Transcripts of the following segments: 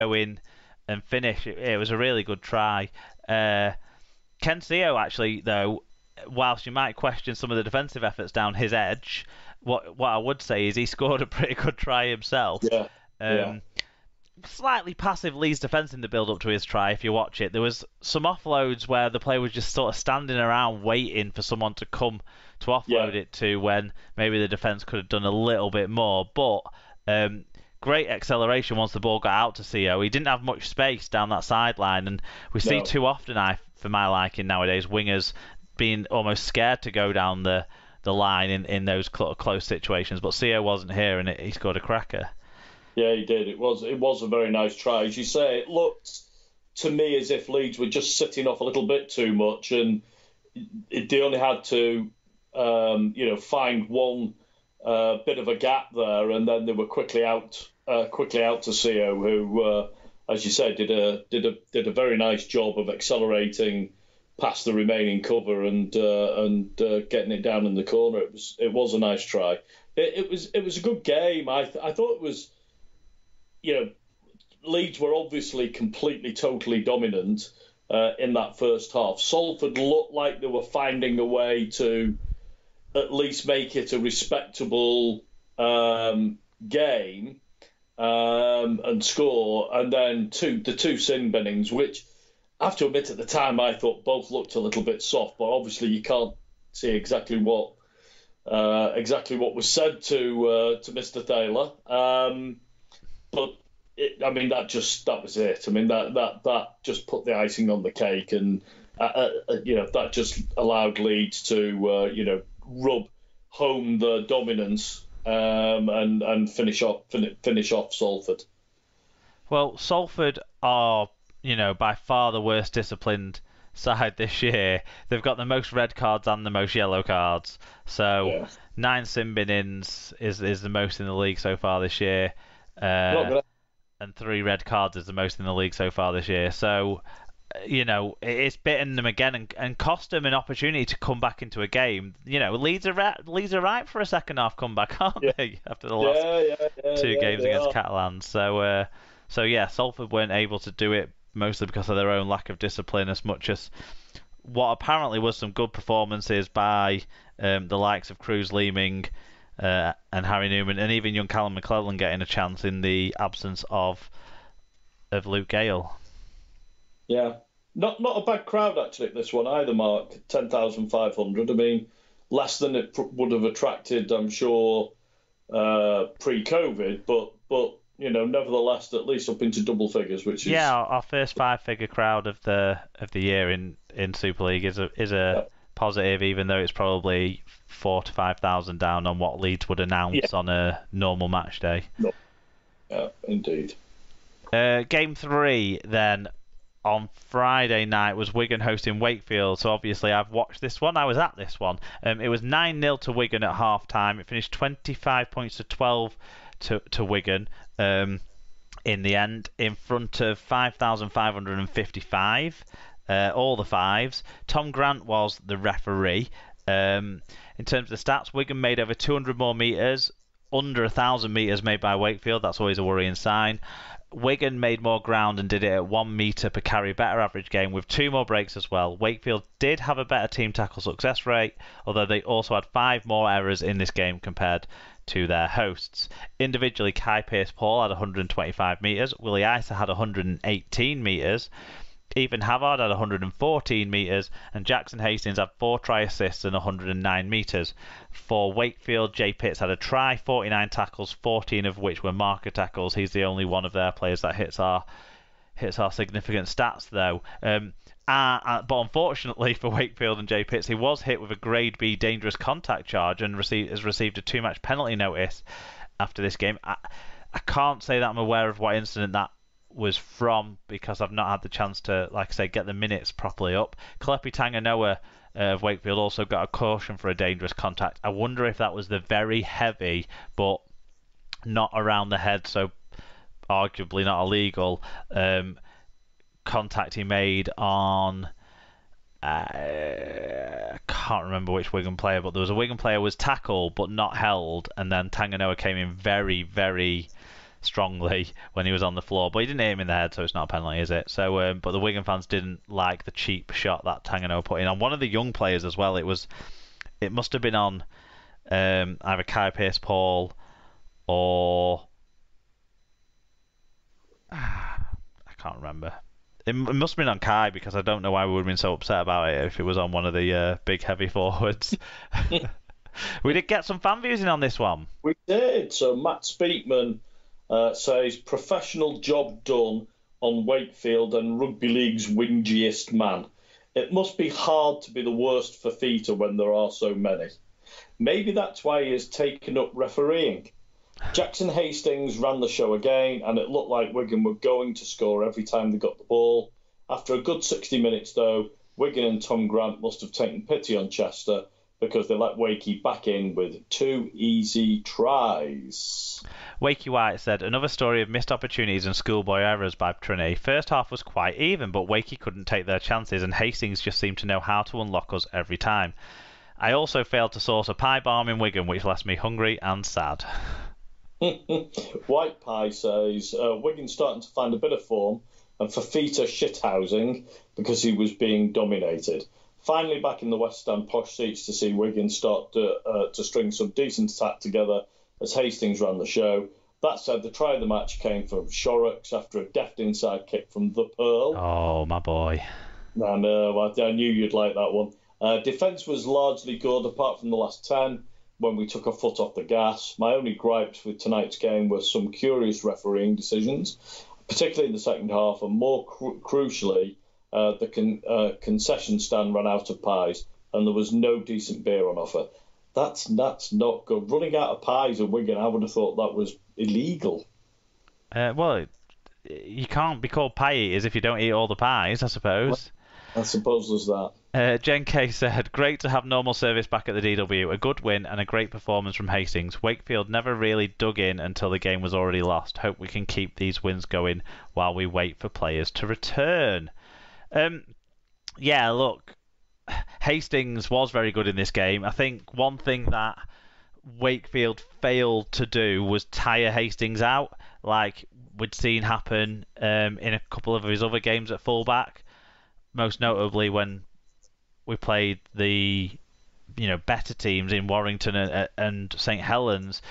go in and finish. It was a really good try. Ken Sio, actually, though, whilst you might question some of the defensive efforts down his edge, what I would say is he scored a pretty good try himself. Yeah. Slightly passive Leeds defence in the build-up to his try, if you watch it. There was some offloads where the player was just sort of standing around waiting for someone to come to offload it to, when maybe the defence could have done a little bit more. But great acceleration once the ball got out to Sio. He didn't have much space down that sideline, and we see too often, for my liking nowadays, wingers being almost scared to go down the line in those close situations. But Sio wasn't here, and he scored a cracker. Yeah, he did. It was a very nice try. As you say, it looked to me as if Leeds were just sitting off a little bit too much, and they only had to, find one bit of a gap there, and then they were quickly out to Sio, who, as you said, did a very nice job of accelerating past the remaining cover and getting it down in the corner. It was a nice try. It was a good game. I thought it was. Leeds were obviously completely, totally dominant in that first half. Salford looked like they were finding a way to at least make it a respectable game and score. And then the two sin binnings, which I have to admit at the time I thought both looked a little bit soft, but obviously you can't see exactly what was said to Mr. Taylor. But that was it. I mean, that just put the icing on the cake, and that just allowed Leeds to rub home the dominance and finish off Salford. Well, Salford are by far the worst disciplined side this year. They've got the most red cards and the most yellow cards. So 9 sin bin-ins is the most in the league so far this year. And 3 red cards is the most in the league so far this year. So, it's bitten them again and cost them an opportunity to come back into a game. Leeds are ripe for a second half comeback, aren't they? After the last two games against Catalans. So, Salford weren't able to do it mostly because of their own lack of discipline, as much as what apparently was some good performances by the likes of Cruz Leeming, and Harry Newman, and even young Callum McClellan getting a chance in the absence of Luke Gale. Yeah, not a bad crowd actually at this one either, Mark. 10,500. I mean, less than it would have attracted, I'm sure, pre-COVID. But nevertheless, at least up into double figures, which is our first 5-figure crowd of the year in Super League is a positive, even though it's probably 4,000 to 5,000 down on what Leeds would announce on a normal match day. No. Yeah, indeed. Game 3 then on Friday night was Wigan hosting Wakefield. So obviously I've watched this one. I was at this one. It was 9-0 to Wigan at half time. It finished 25 points to 12 to Wigan in the end, in front of 5,555. All the fives. Tom Grant was the referee. In terms of the stats, Wigan made over 200 more metres, under 1,000 metres made by Wakefield. That's always a worrying sign. Wigan made more ground and did it at 1 metre per carry better average game, with 2 more breaks as well. Wakefield did have a better team tackle success rate, although they also had 5 more errors in this game compared to their hosts. Individually, Kai Pierce-Paul had 125 metres, Willie Isa had 118 metres, even Havard had 114 metres, and Jackson Hastings had 4 try assists and 109 metres. For Wakefield, Jay Pitts had a try, 49 tackles, 14 of which were marker tackles. He's the only one of their players that hits our significant stats, though. But unfortunately for Wakefield and Jay Pitts, he was hit with a Grade B dangerous contact charge and has received a 2-match penalty notice after this game. I can't say that I'm aware of what incident that was from, because I've not had the chance to, like I say, get the minutes properly up. Kalepi Tanganoa of Wakefield also got a caution for a dangerous contact. I wonder if that was the very heavy, but not around the head, so arguably not illegal, contact he made on... I can't remember which Wigan player, but there was a Wigan player who was tackled but not held, and then Tanganoa came in very, very... strongly when he was on the floor, but he didn't hit him in the head, so it's not a penalty, is it? So, but the Wigan fans didn't like the cheap shot that Tanganoa put in on one of the young players as well. It must have been on either Kai Pierce-Paul or I can't remember. It must have been on Kai, because I don't know why we would have been so upset about it if it was on one of the big heavy forwards. We did get some fan views in on this one. We did. So Matt Speakman says, professional job done on Wakefield and rugby league's wingiest man. It must be hard to be the worst for Theta when there are so many. Maybe that's why he has taken up refereeing. Jackson Hastings ran the show again, and it looked like Wigan were going to score every time they got the ball. After a good 60 minutes, though, Wigan and Tom Grant must have taken pity on Chester, because they let Wakey back in with two easy tries. Wakey White said, another story of missed opportunities and schoolboy errors by Trinity. First half was quite even, but Wakey couldn't take their chances, and Hastings just seemed to know how to unlock us every time. I also failed to source a pie bomb in Wigan, which left me hungry and sad. White Pie says, Wigan starting to find a bit of form, and Fafita shithousing because he was being dominated. Finally back in the West End posh seats to see Wigan start to string some decent attack together as Hastings ran the show. That said, the try of the match came from Shorrocks after a deft inside kick from the Earl. Oh, my boy. And I knew you'd like that one. Defence was largely good, apart from the last 10, when we took a foot off the gas. My only gripes with tonight's game were some curious refereeing decisions, particularly in the second half, and more crucially... The concession stand ran out of pies, and there was no decent beer on offer. That's not good. Running out of pies at Wigan, I would have thought that was illegal. Well, you can't be called pie eaters if you don't eat all the pies, I suppose. I suppose there's that. Jen K said, great to have normal service back at the DW. A good win and a great performance from Hastings. Wakefield never really dug in until the game was already lost. Hope we can keep these wins going while we wait for players to return. Yeah, look, Hastings was very good in this game. I think one thing that Wakefield failed to do was tire Hastings out, like we'd seen happen in a couple of his other games at fullback, most notably when we played the better teams in Warrington and St Helens.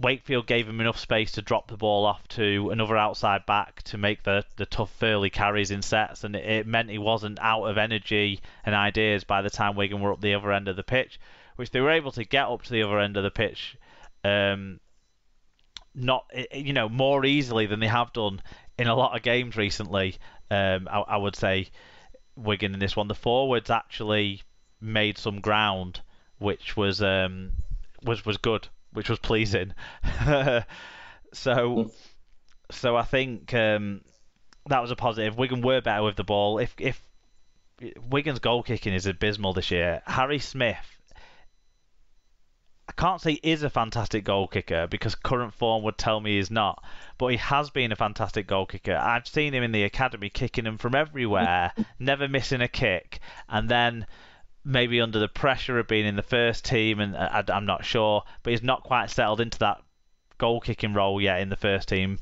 Wakefield gave him enough space to drop the ball off to another outside back to make the tough Furley carries in sets, and it meant he wasn't out of energy and ideas by the time Wigan were up the other end of the pitch, which they were able to get up to the other end of the pitch not more easily than they have done in a lot of games recently. I would say Wigan in this one, the forwards actually made some ground, which was good, which was pleasing. so I think that was a positive. Wigan were better with the ball. If Wigan's goal kicking is abysmal this year, Harry Smith, I can't say is a fantastic goal kicker because current form would tell me he's not, but he has been a fantastic goal kicker. I've seen him in the academy kicking them from everywhere, never missing a kick, and then maybe under the pressure of being in the first team, and I'm not sure, but he's not quite settled into that goal-kicking role yet in the first team,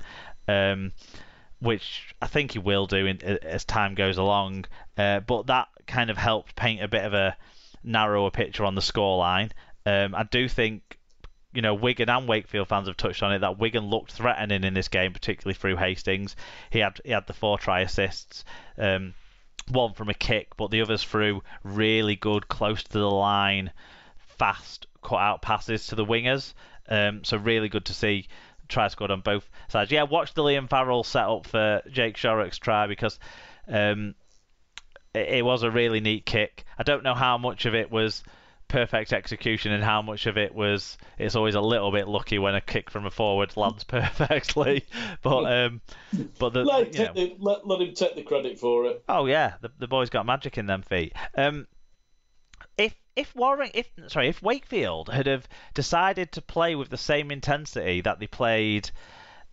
which I think he will do as time goes along. But that kind of helped paint a bit of a narrower picture on the scoreline. I do think, Wigan and Wakefield fans have touched on it, that Wigan looked threatening in this game, particularly through Hastings. He had the 4 try assists, one from a kick, but the others through really good, close to the line, fast cut-out passes to the wingers. So really good to see try scored on both sides. Yeah, watch the Liam Farrell set-up for Jake Shorrock's try, because it was a really neat kick. I don't know how much of it was perfect execution and how much of it was... It's always a little bit lucky when a kick from a forward lands perfectly. Let him take the credit for it. Oh yeah, the boy's got magic in them feet. If Wakefield had have decided to play with the same intensity that they played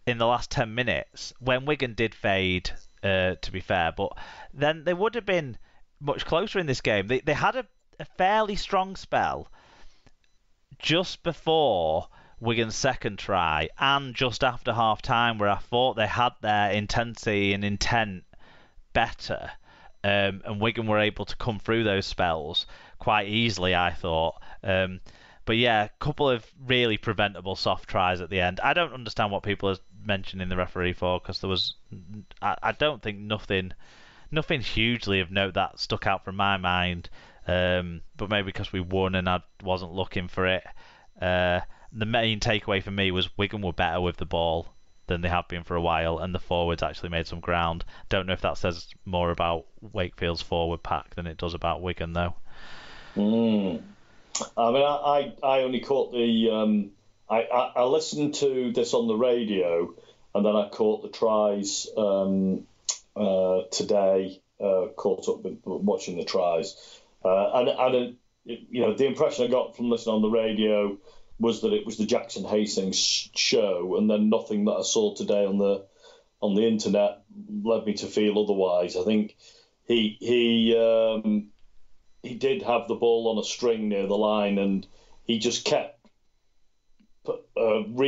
in the last 10 minutes, when Wigan did fade, to be fair, but then they would have been much closer in this game. They had a fairly strong spell just before Wigan's second try, and just after half time, where I thought they had their intensity and intent better, and Wigan were able to come through those spells quite easily, I thought. But yeah, a couple of really preventable soft tries at the end. I don't understand what people are mentioning the referee for, because there was, I don't think nothing hugely of note that stuck out from my mind. But maybe because we won and I wasn't looking for it. The main takeaway for me was Wigan were better with the ball than they have been for a while, and the forwards actually made some ground. Don't know if that says more about Wakefield's forward pack than it does about Wigan, though. I mean, I only caught the... I listened to this on the radio, and then I caught the tries today, caught up with watching the tries. And the impression I got from listening on the radio was that it was the Jackson Hastings show, and then nothing that I saw today on the internet led me to feel otherwise. I think he did have the ball on a string near the line, and he just kept performing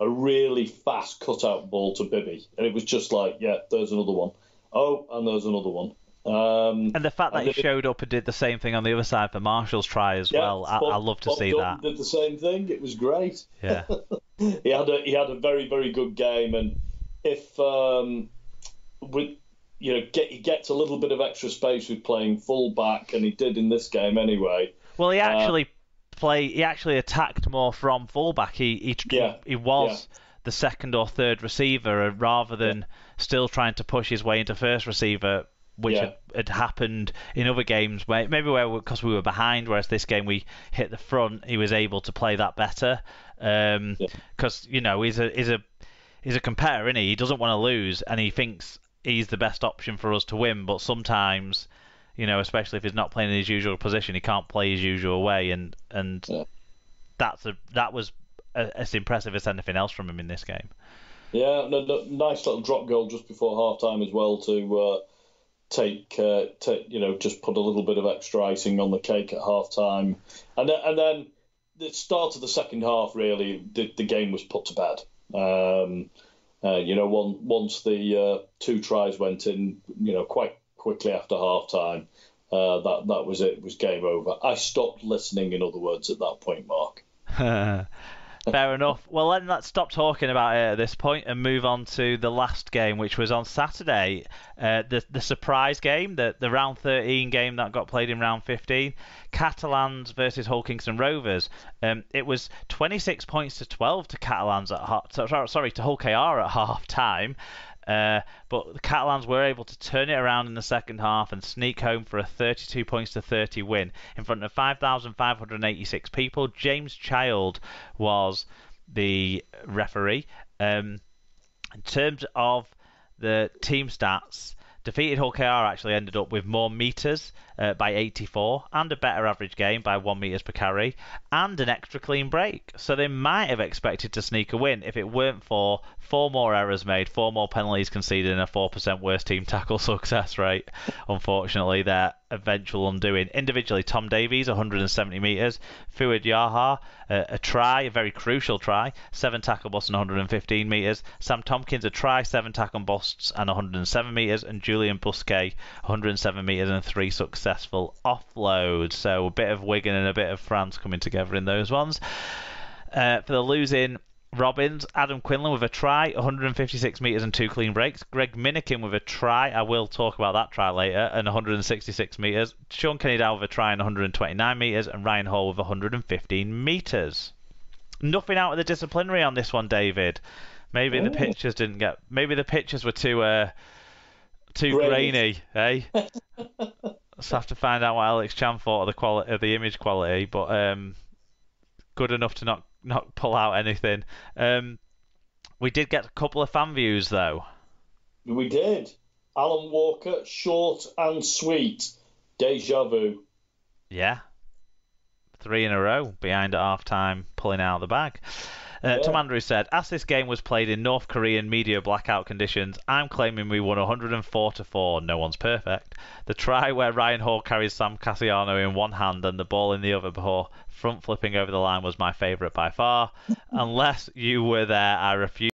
a really fast cutout ball to Bibby, and it was just like, yeah, there's another one. Oh, and there's another one. And the fact that he showed up and did the same thing on the other side for Marshall's try as well, I love to see that. Did the same thing. It was great. Yeah, he had a very, very good game, and if he gets a little bit of extra space with playing full back, and he did in this game anyway. Well, he actually He actually attacked more from full back. He was the second or third receiver rather than still trying to push his way into first receiver, which had happened in other games, because we were behind, whereas this game we hit the front. He was able to play that better because he's a competitor, isn't he? He doesn't want to lose, and he thinks he's the best option for us to win. But sometimes, especially if he's not playing in his usual position, he can't play his usual way, and that was as impressive as anything else from him in this game. Yeah, no, nice little drop goal just before half time as well to. Just put a little bit of extra icing on the cake at half time, and then the start of the second half, really the game was put to bed. Once the two tries went in, quite quickly after half time, that was it. It was game over. I stopped listening, in other words, at that point, Mark. Fair enough. Well, then let's stop talking about it at this point and move on to the last game, which was on Saturday, the surprise game, the round 13 game that got played in round 15, Catalans versus Hull Kingston Rovers. It was 26 points to 12 to Catalans to Hull KR at half time. But the Catalans were able to turn it around in the second half and sneak home for a 32 points to 30 win in front of 5,586 people. James Child was the referee. In terms of the team stats, defeated Hull KR actually ended up with more metres by 84 and a better average game by 1 metres per carry and an extra clean break. So they might have expected to sneak a win if it weren't for 4 more errors made, 4 more penalties conceded, and a 4% worse team tackle success rate. Unfortunately, their eventual undoing. Individually, Tom Davies, 170 metres. Fuad Yaha, a try, a very crucial try, 7 tackle busts and 115 metres. Sam Tompkins, a try, 7 tackle busts and 107 metres. And Julian Busquet, 107 metres and 3 successful offloads. So a bit of Wigan and a bit of France coming together in those ones. For the losing... Robbins, Adam Quinlan with a try, 156 metres and 2 clean breaks. Greg Minikin with a try, I will talk about that try later, and 166 metres. Sean Kennedy with a try and 129 metres, and Ryan Hall with 115 metres. Nothing out of the disciplinary on this one, David. Maybe the pictures didn't get... Maybe the pictures were too grainy, eh? Let's have to find out what Alex Chan thought of the image quality, but good enough to not pull out anything. We did get a couple of fan views, though. We did. Alan Walker, short and sweet. Deja vu. Yeah. 3 in a row behind at half time, pulling out of the bag. Tom Andrews said, as this game was played in North Korean media blackout conditions, I'm claiming we won 104-4. No one's perfect. The try where Ryan Hall carries Sam Cassiano in one hand and the ball in the other before front flipping over the line was my favourite by far. Unless you were there, I refuse